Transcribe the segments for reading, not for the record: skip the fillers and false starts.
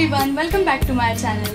everyone, welcome back to my channel.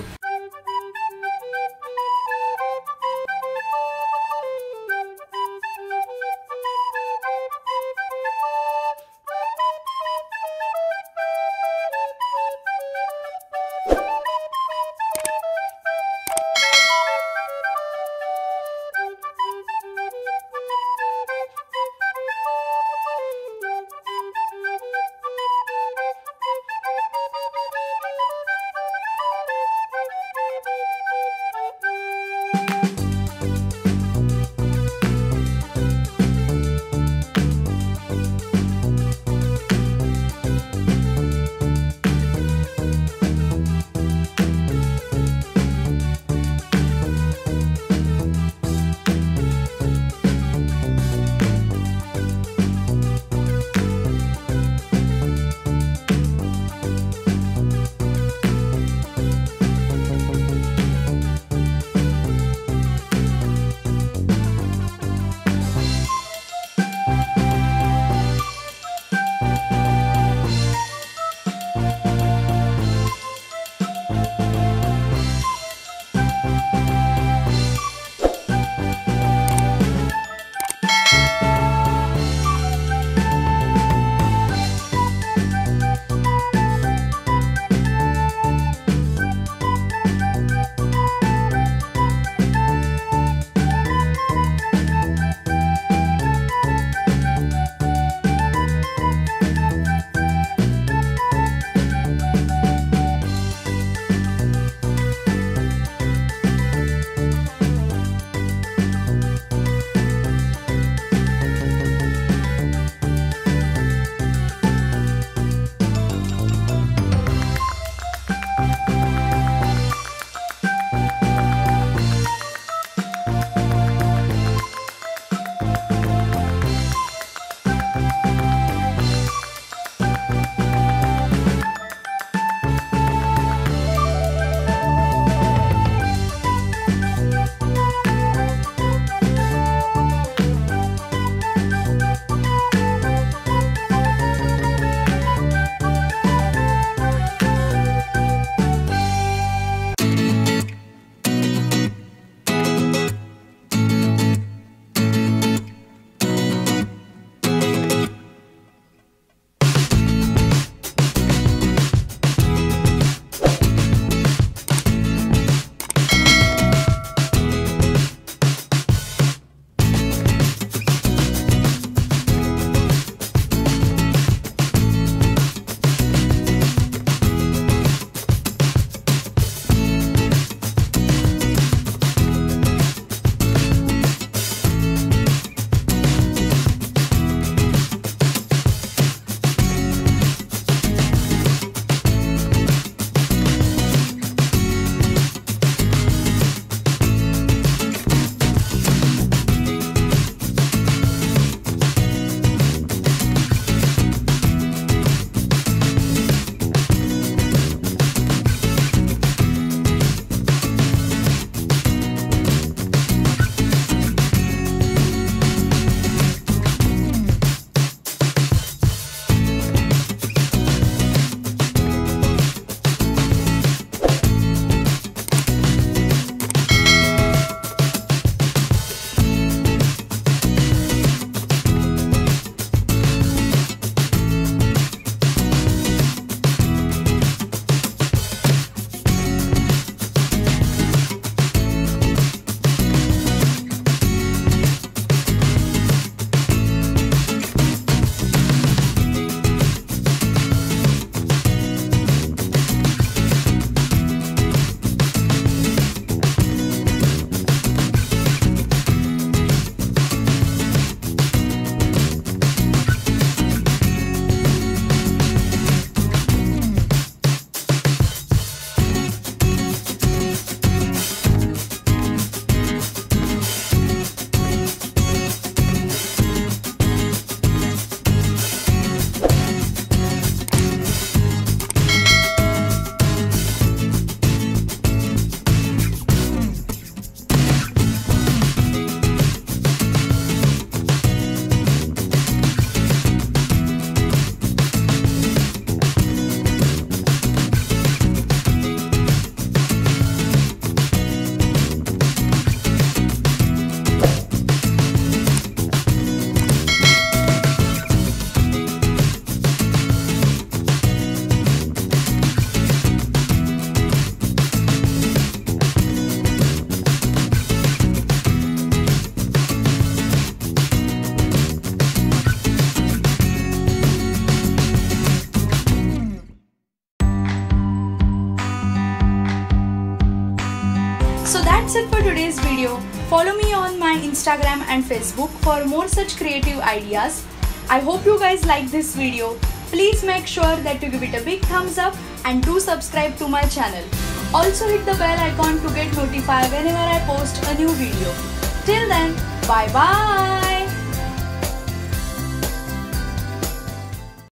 That's it for today's video. Follow me on my Instagram and Facebook for more such creative ideas. I hope you guys like this video. Please make sure that you give it a big thumbs up and do subscribe to my channel. Also hit the bell icon to get notified whenever I post a new video. Till then, bye bye!